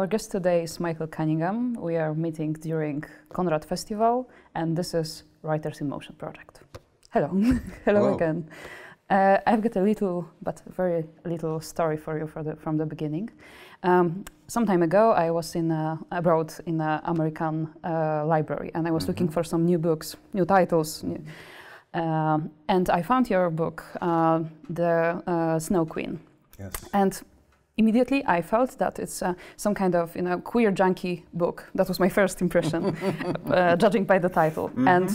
Our guest today is Michael Cunningham. We are meeting during Conrad Festival, and this is Writers in Motion project. Hello. Hello again. I've got a little, but very little story for you from the beginning. Some time ago, I was abroad in an American library, and I was looking for some new books, new titles. And I found your book, The Snow Queen. Yes. And immediately I felt that it's some kind of queer junkie book. That was my first impression, judging by the title. And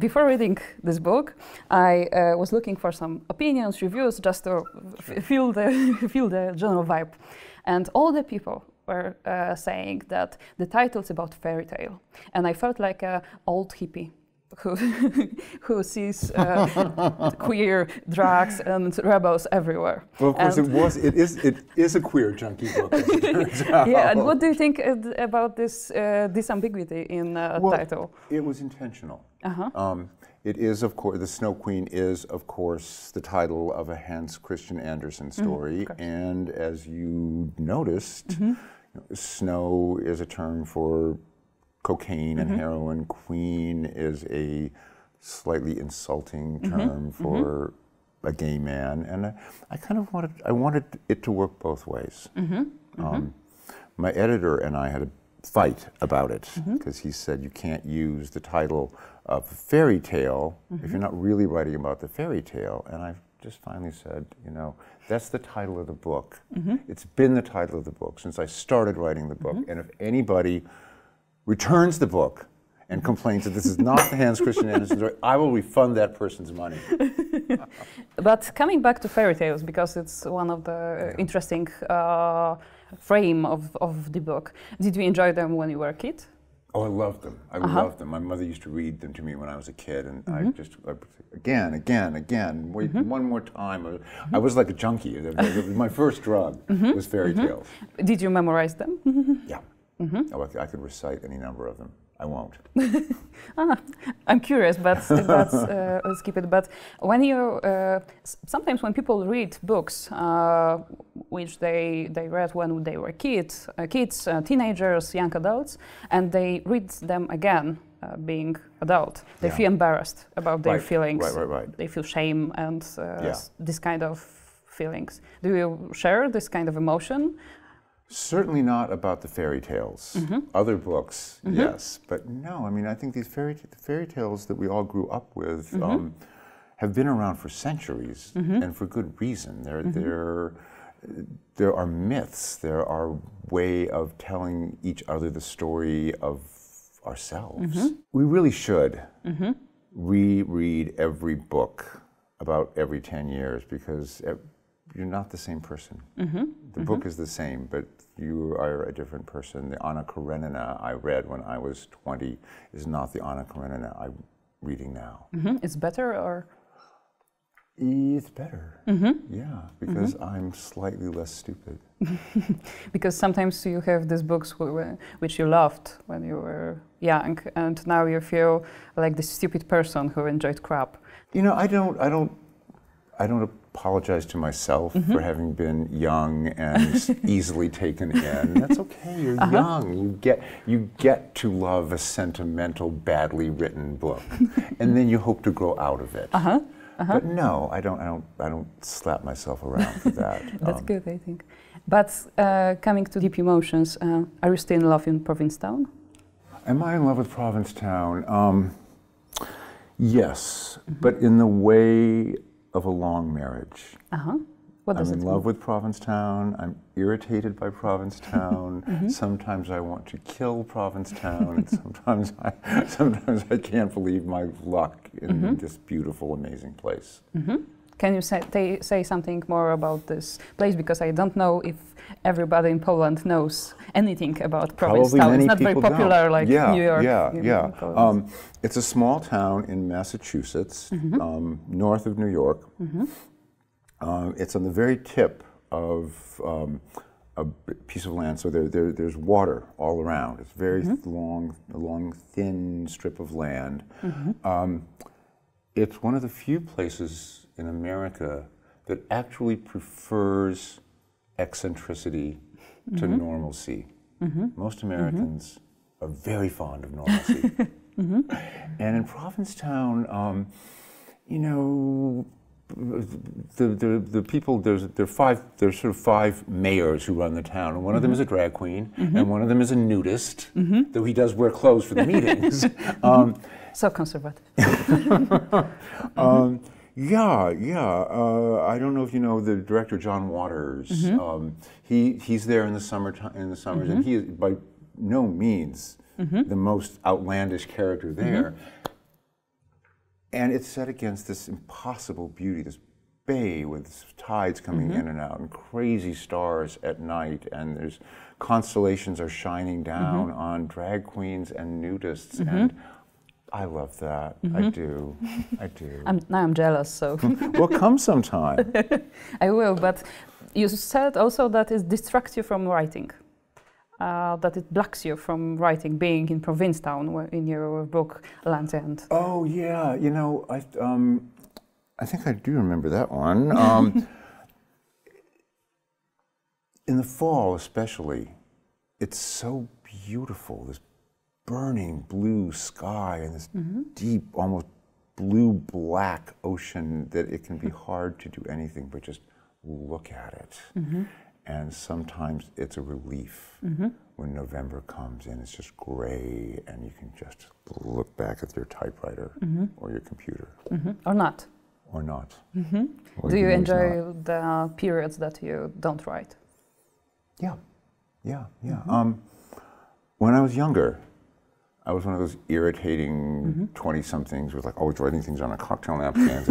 before reading this book, I was looking for some opinions, reviews, just to feel the general vibe. And all the people were saying that the title's about fairy tale. And I felt like an old hippie who sees queer drugs and rebels everywhere. Well, of course, and it is a queer junkie book. Yeah, and what do you think about this ambiguity in title? It was intentional. It is, of course, The Snow Queen is, of course, the title of a Hans Christian Andersen story, and as you noticed, snow is a term for cocaine and heroin. Queen is a slightly insulting term for a gay man, and I kind of wanted it to work both ways. My editor and I had a fight about it because he said you can't use the title of fairy tale if you're not really writing about the fairy tale, and I just finally said, you know, that's the title of the book. It's been the title of the book since I started writing the book, and if anybody returns the book and complains that this is not the Hans Christian Andersen story, I will refund that person's money. But coming back to fairy tales, because it's one of the interesting frame of the book, did you enjoy them when you were a kid? Oh, I loved them. I loved them. My mother used to read them to me when I was a kid, and I just, again, wait one more time. I was like a junkie. My first drug was fairy tales. Did you memorize them? Yeah. I could recite any number of them. I won't. I'm curious, but let's skip it. But when you sometimes when people read books which they read when they were kids, teenagers, young adults, and they read them again, being adult, they feel embarrassed about their feelings. Right. They feel shame and this kind of feelings. Do you share this kind of emotion? Certainly not about the fairy tales. Other books, yes, but no. I mean, I think these fairy tales that we all grew up with have been around for centuries, and for good reason. There are myths. There are way of telling each other the story of ourselves. We really should reread every book about every 10 years because you're not the same person. The book is the same, but you are a different person. The Anna Karenina I read when I was 20 is not the Anna Karenina I'm reading now. It's better, or? It's better, yeah, because I'm slightly less stupid. Because sometimes you have these books which you loved when you were young, and now you feel like this stupid person who enjoyed crap. You know, I don't apologize to myself for having been young and easily taken in. That's okay. You're young. You get to love a sentimental, badly written book, and then you hope to grow out of it. But no, I don't slap myself around for that. That's good, I think. But coming to deep emotions, are you still in love in Provincetown? Am I in love with Provincetown? Yes, but in the way of a long marriage. What does it mean? I'm in love with Provincetown. I'm irritated by Provincetown. Sometimes I want to kill Provincetown, and sometimes I can't believe my luck in this beautiful, amazing place. Can you say something more about this place? Because I don't know if everybody in Poland knows anything about Provincetown. It's not very popular like New York. It's a small town in Massachusetts, north of New York. It's on the very tip of a piece of land, so there's water all around. It's very long, thin strip of land. It's one of the few places in America that actually prefers eccentricity to normalcy. Most Americans are very fond of normalcy. And in Provincetown, you know, the people, there's sort of five mayors who run the town, and one of them is a drag queen, and one of them is a nudist, though he does wear clothes for the meetings. So conservative. I don't know if you know the director John Waters. He's there in the summertime, and he is by no means the most outlandish character there. And it's set against this impossible beauty, this bay with tides coming in and out and crazy stars at night, and there's constellations are shining down on drag queens and nudists, and I love that. I do. I do. Now I'm jealous, so. Well, come sometime. I will, but you said also that it distracts you from writing. That it blocks you from writing, being in Provincetown in your book Land's End. Oh yeah, you know, I think I do remember that one. In the fall especially, it's so beautiful, this burning blue sky and this deep, almost blue-black ocean that it can be hard to do anything but just look at it. And sometimes it's a relief when November comes in. It's just gray, and you can just look back at your typewriter or your computer. Or not. Or not. Or do you enjoy the periods that you don't write? Yeah, yeah, yeah. When I was younger, I was one of those irritating 20-somethings with like always writing things on a cocktail napkin.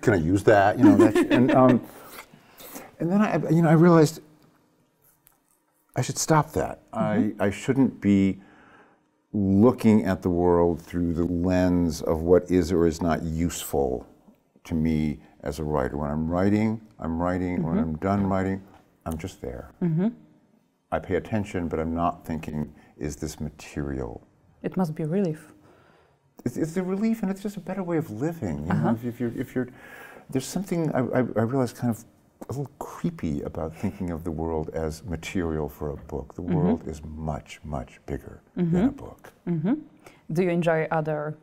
Can I use that? You know, and then I realized I should stop that. I shouldn't be looking at the world through the lens of what is or is not useful to me as a writer. When I'm writing, when I'm done writing, I'm just there. I pay attention, but I'm not thinking, is this material? It must be a relief. It's a relief, and it's just a better way of living. You know, if you're, there's something I realized kind of a little creepy about thinking of the world as material for a book. The world is much, much bigger than a book. Do you enjoy other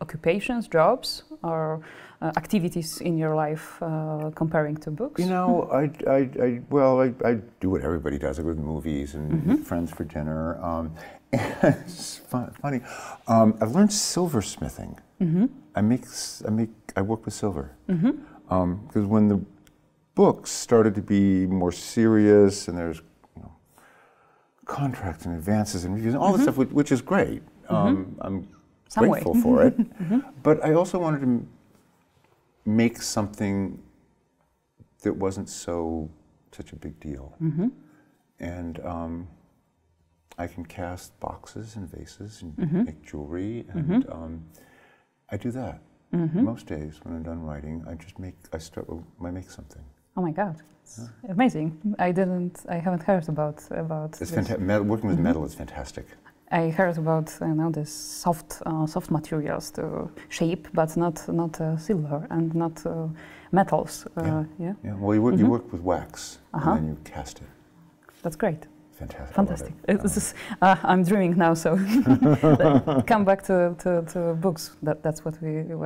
occupations, jobs, or activities in your life comparing to books? You know, I do what everybody does. I go to movies and friends for dinner. It's funny. I've learned silversmithing. I work with silver. Because when the books started to be more serious, and there's contracts and advances and reviews and all this stuff, which is great. I'm grateful for it. But I also wanted to make something that wasn't such a big deal. And I can cast boxes and vases and make jewelry, and I do that. Most days when I'm done writing, I make something. Oh my God, it's amazing. I haven't heard about this. Working with metal is fantastic. I heard about this soft materials to shape, but not silver and not metals. Yeah. Well, you work with wax and then you cast it. That's great. Fantastic. I'm dreaming now, so come back to books. That's what we do.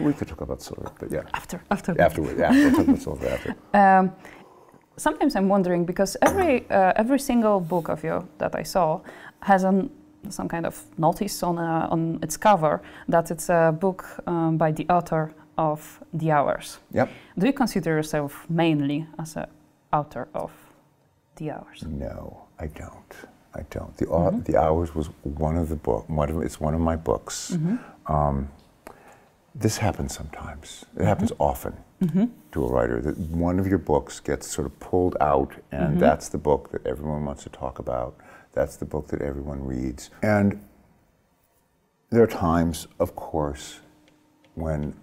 We could talk about silver, but yeah. Afterward, talk about silver after. Sometimes I'm wondering, because every single book of you that I saw has some kind of notice on its cover that it's a book by the author of The Hours. Yep. Do you consider yourself mainly as an author of The Hours? No. I don't. The Hours was it's one of my books. This happens sometimes. It happens often to a writer that one of your books gets sort of pulled out, and that's the book that everyone wants to talk about. That's the book that everyone reads. And there are times, of course, when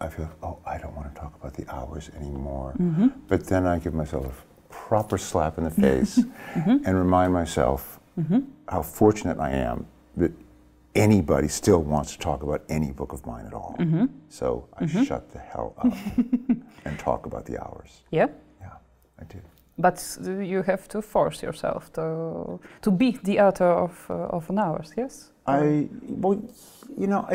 I feel, oh, I don't want to talk about The Hours anymore. But then I give myself proper slap in the face and remind myself how fortunate I am that anybody still wants to talk about any book of mine at all. So I shut the hell up and talk about The Hours. Yeah? Yeah, I do. But you have to force yourself to be the author of An Hours, yes? Well, you know,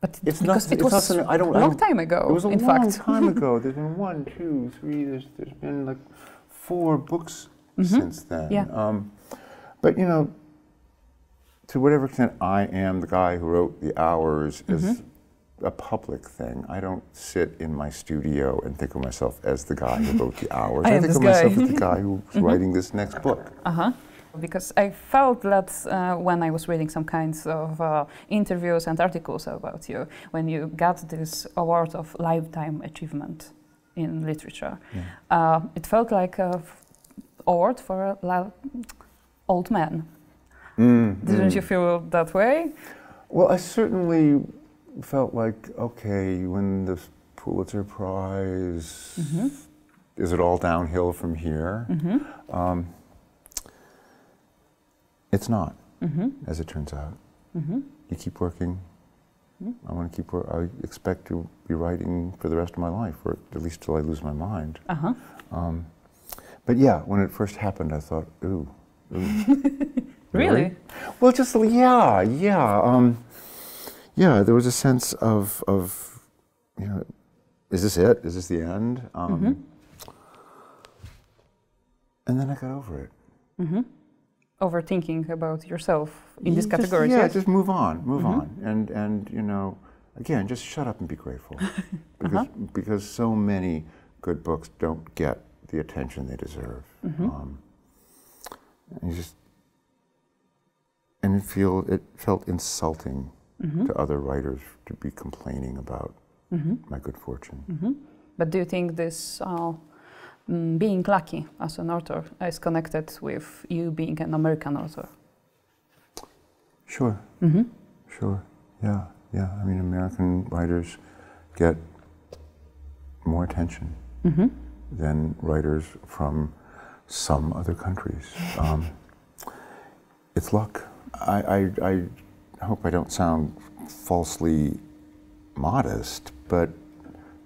But it was not something, I don't, a long time ago. It was a long time ago. There's been 1, 2, 3. There's been like 4 books since then. Yeah. But you know, to whatever extent I am the guy who wrote The Hours is a public thing. I don't sit in my studio and think of myself as the guy who wrote The Hours. I think of myself as the guy who's writing this next book. Because I felt that when I was reading some kinds of interviews and articles about you, when you got this award of lifetime achievement in literature, it felt like an award for an old man. Didn't you feel that way? Well, I certainly felt like, okay, you win the Pulitzer Prize, is it all downhill from here? It's not, as it turns out. You keep working. I want to keep working. I expect to be writing for the rest of my life, or at least till I lose my mind. But yeah, when it first happened, I thought, ooh, Really? Well, just, yeah, there was a sense of, you know, is this it? Is this the end? And then I got over it. Overthinking about yourself in this category. Yeah, just move on, move on. And you know, again, just shut up and be grateful. Because so many good books don't get the attention they deserve. And you just, it felt insulting to other writers to be complaining about my good fortune. But do you think this being lucky as an author is connected with you being an American author? Sure. Sure. Yeah. Yeah. I mean, American writers get more attention than writers from some other countries. It's luck. I hope I don't sound falsely modest, but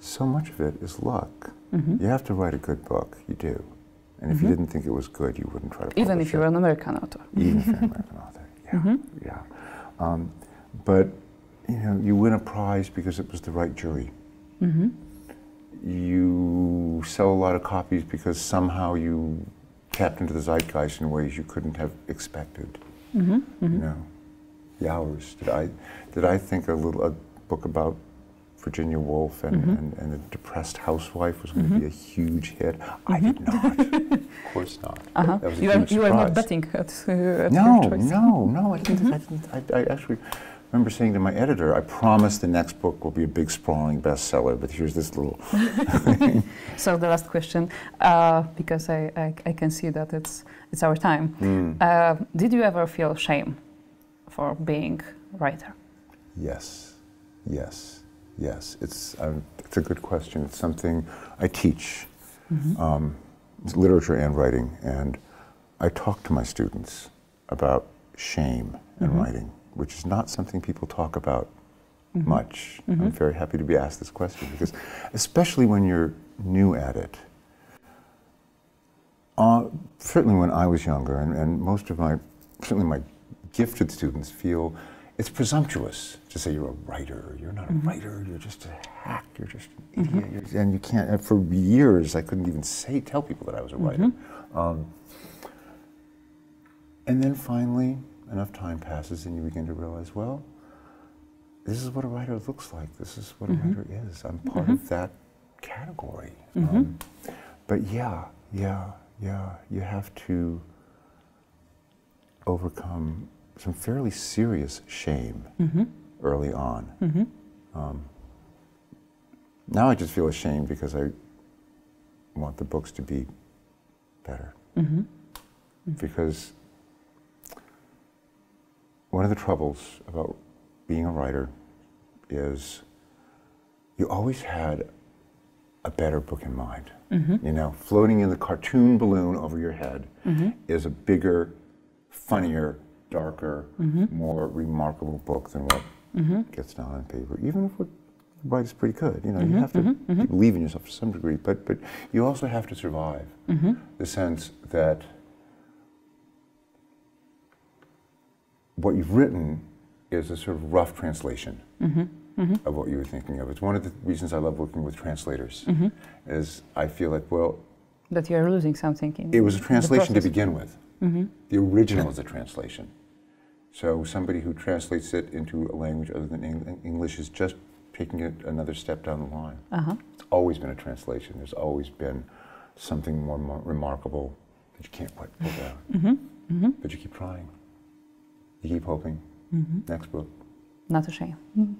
so much of it is luck. You have to write a good book, you do. And if you didn't think it was good, you wouldn't try to publish it. Even if you're an American author. Even if you're an American author, yeah. But, you know, you win a prize because it was the right jury. You sell a lot of copies because somehow you tapped into the zeitgeist in ways you couldn't have expected. You know, The Hours. Did I think a book about Virginia Woolf and the depressed housewife was going to be a huge hit? I did not. Of course not. That was a huge surprise. You were not betting at No. I actually remember saying to my editor, I promise the next book will be a big sprawling bestseller, but here's this little thing. So the last question, because I can see that it's our time. Did you ever feel shame for being a writer? Yes. Yes. Yes, it's a good question. It's something I teach, it's literature and writing, and I talk to my students about shame in writing, which is not something people talk about much. I'm very happy to be asked this question, because especially when you're new at it, certainly when I was younger, and most of my, certainly my gifted students feel it's presumptuous to say you're a writer. You're not a writer, you're just a hack, you're just an idiot. And you can't, and for years I couldn't even tell people that I was a writer. And then finally, enough time passes and you begin to realize, well, this is what a writer looks like. This is what a writer is. I'm part of that category. But yeah, you have to overcome some fairly serious shame early on. Now I just feel ashamed because I want the books to be better. Because one of the troubles about being a writer is you always had a better book in mind. You know, floating in the cartoon balloon over your head is a bigger, funnier, darker, more remarkable book than what gets down on paper, even if we're write is pretty good. You know, you have to believe in yourself to some degree, but you also have to survive. The sense that what you've written is a sort of rough translation of what you were thinking of. It's one of the reasons I love working with translators, is I feel like, well, that you're losing something. It was a translation to begin with. The original is a translation. So somebody who translates it into a language other than English is just taking it another step down the line. It's always been a translation. There's always been something more remarkable that you can't quite pull down. But you keep trying. You keep hoping. Next book. Not ashamed.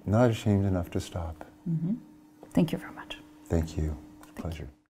Not ashamed enough to stop. Thank you very much. Thank you. It's a pleasure.